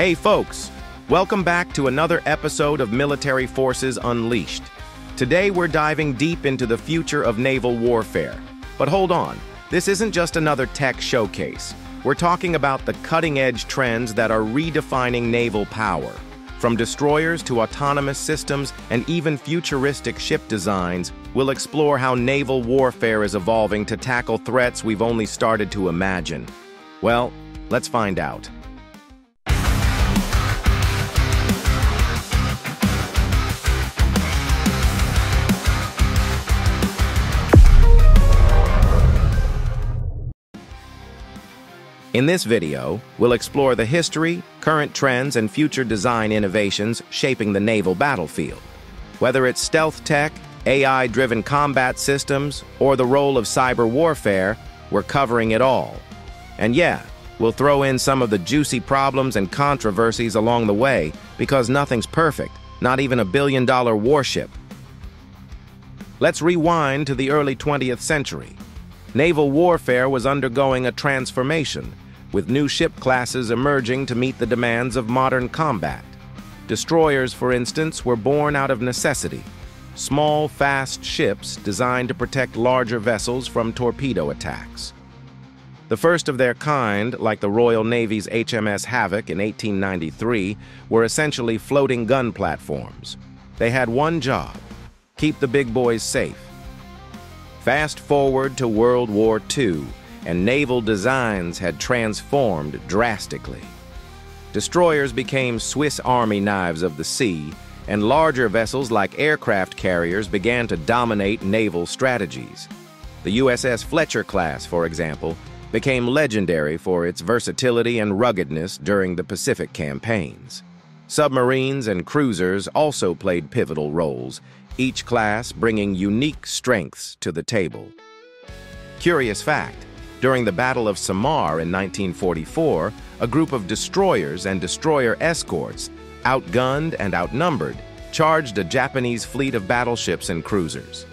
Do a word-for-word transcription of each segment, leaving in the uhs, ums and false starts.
Hey folks, welcome back to another episode of Military Forces Unleashed. Today we're diving deep into the future of naval warfare. But hold on, this isn't just another tech showcase. We're talking about the cutting-edge trends that are redefining naval power. From destroyers to autonomous systems and even futuristic ship designs, we'll explore how naval warfare is evolving to tackle threats we've only started to imagine. Well, let's find out. In this video, we'll explore the history, current trends, and future design innovations shaping the naval battlefield. Whether it's stealth tech, A I-driven combat systems, or the role of cyber warfare, we're covering it all. And yeah, we'll throw in some of the juicy problems and controversies along the way, because nothing's perfect, not even a billion-dollar warship. Let's rewind to the early twentieth century. Naval warfare was undergoing a transformation, with new ship classes emerging to meet the demands of modern combat. Destroyers, for instance, were born out of necessity. Small, fast ships designed to protect larger vessels from torpedo attacks. The first of their kind, like the Royal Navy's H M S Havoc in eighteen ninety-three, were essentially floating gun platforms. They had one job: keep the big boys safe. Fast forward to World War Two, and naval designs had transformed drastically. Destroyers became Swiss Army knives of the sea, and larger vessels like aircraft carriers began to dominate naval strategies. The U S S Fletcher class, for example, became legendary for its versatility and ruggedness during the Pacific campaigns. Submarines and cruisers also played pivotal roles, each class bringing unique strengths to the table. Curious fact, during the Battle of Samar in nineteen forty-four, a group of destroyers and destroyer escorts, outgunned and outnumbered, charged a Japanese fleet of battleships and cruisers.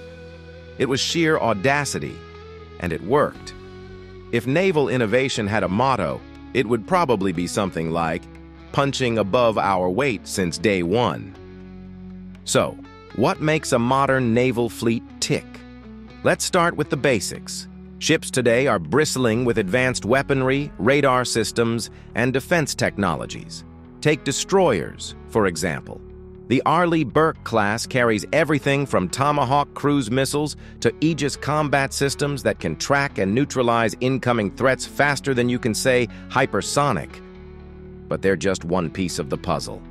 It was sheer audacity, and it worked. If naval innovation had a motto, it would probably be something like, "Punching above our weight since day one." So, what makes a modern naval fleet tick? Let's start with the basics. Ships today are bristling with advanced weaponry, radar systems, and defense technologies. Take destroyers, for example. The Arleigh Burke class carries everything from Tomahawk cruise missiles to Aegis combat systems that can track and neutralize incoming threats faster than you can say hypersonic. But they're just one piece of the puzzle.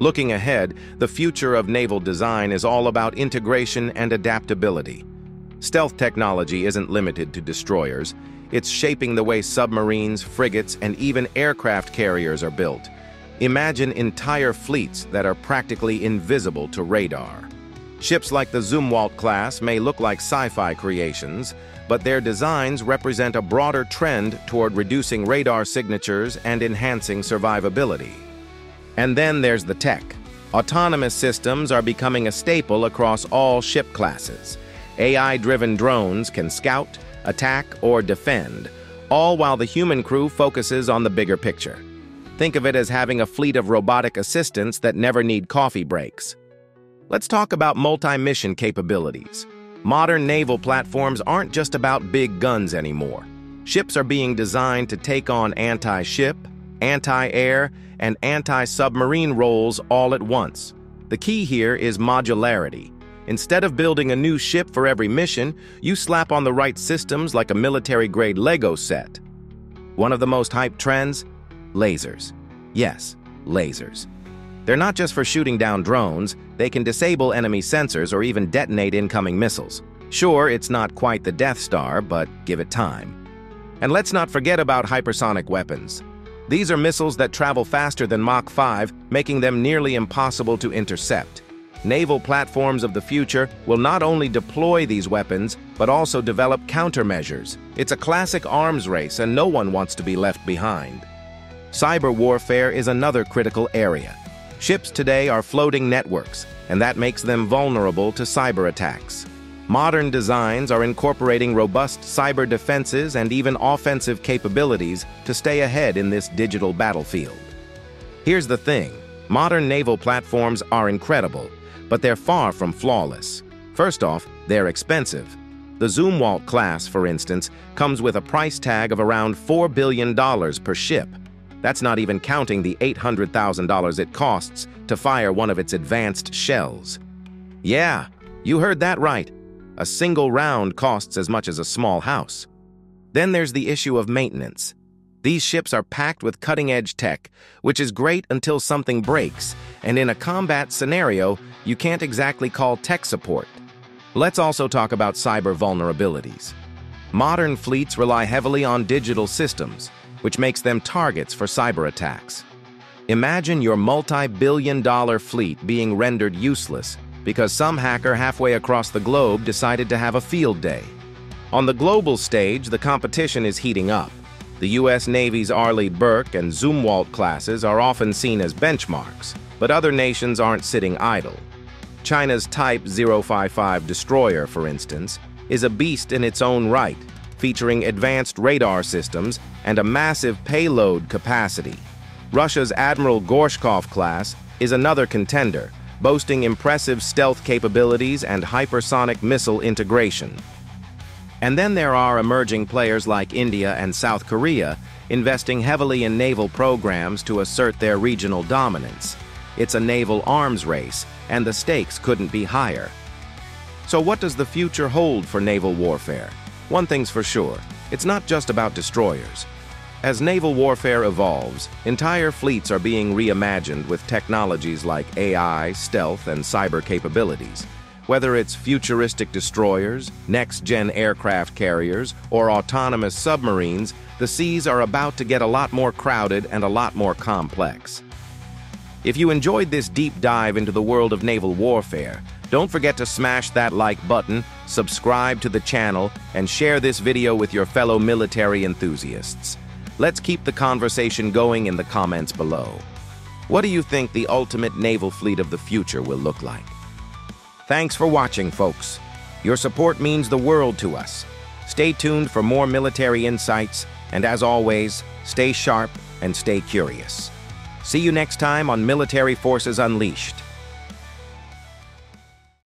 Looking ahead, the future of naval design is all about integration and adaptability. Stealth technology isn't limited to destroyers. It's shaping the way submarines, frigates, and even aircraft carriers are built. Imagine entire fleets that are practically invisible to radar. Ships like the Zumwalt class may look like sci-fi creations, but their designs represent a broader trend toward reducing radar signatures and enhancing survivability. And then there's the tech. Autonomous systems are becoming a staple across all ship classes. A I-driven drones can scout, attack, or defend, all while the human crew focuses on the bigger picture. Think of it as having a fleet of robotic assistants that never need coffee breaks. Let's talk about multi-mission capabilities. Modern naval platforms aren't just about big guns anymore. Ships are being designed to take on anti-ship, anti-air, and anti-submarine roles all at once. The key here is modularity. Instead of building a new ship for every mission, you slap on the right systems like a military-grade Lego set. One of the most hyped trends? Lasers. Yes, lasers. They're not just for shooting down drones, they can disable enemy sensors or even detonate incoming missiles. Sure, it's not quite the Death Star, but give it time. And let's not forget about hypersonic weapons. These are missiles that travel faster than Mach five, making them nearly impossible to intercept. Naval platforms of the future will not only deploy these weapons, but also develop countermeasures. It's a classic arms race, and no one wants to be left behind. Cyber warfare is another critical area. Ships today are floating networks, and that makes them vulnerable to cyber attacks. Modern designs are incorporating robust cyber defenses and even offensive capabilities to stay ahead in this digital battlefield. Here's the thing. Modern naval platforms are incredible, but they're far from flawless. First off, they're expensive. The Zumwalt class, for instance, comes with a price tag of around four billion dollars per ship. That's not even counting the eight hundred thousand dollars it costs to fire one of its advanced shells. Yeah, you heard that right. A single round costs as much as a small house. Then there's the issue of maintenance. These ships are packed with cutting-edge tech, which is great until something breaks, and in a combat scenario, you can't exactly call tech support. Let's also talk about cyber vulnerabilities. Modern fleets rely heavily on digital systems, which makes them targets for cyber attacks. Imagine your multi-billion dollar fleet being rendered useless because some hacker halfway across the globe decided to have a field day. On the global stage, the competition is heating up. The U S Navy's Arleigh Burke and Zumwalt classes are often seen as benchmarks, but other nations aren't sitting idle. China's Type zero five five destroyer, for instance, is a beast in its own right, featuring advanced radar systems and a massive payload capacity. Russia's Admiral Gorshkov class is another contender, boasting impressive stealth capabilities and hypersonic missile integration. And then there are emerging players like India and South Korea, investing heavily in naval programs to assert their regional dominance. It's a naval arms race, and the stakes couldn't be higher. So what does the future hold for naval warfare? One thing's for sure, it's not just about destroyers. As naval warfare evolves, entire fleets are being reimagined with technologies like A I, stealth, and cyber capabilities. Whether it's futuristic destroyers, next-gen aircraft carriers, or autonomous submarines, the seas are about to get a lot more crowded and a lot more complex. If you enjoyed this deep dive into the world of naval warfare, don't forget to smash that like button, subscribe to the channel, and share this video with your fellow military enthusiasts. Let's keep the conversation going in the comments below. What do you think the ultimate naval fleet of the future will look like? Thanks for watching, folks. Your support means the world to us. Stay tuned for more military insights, and as always, stay sharp and stay curious. See you next time on Military Forces Unleashed.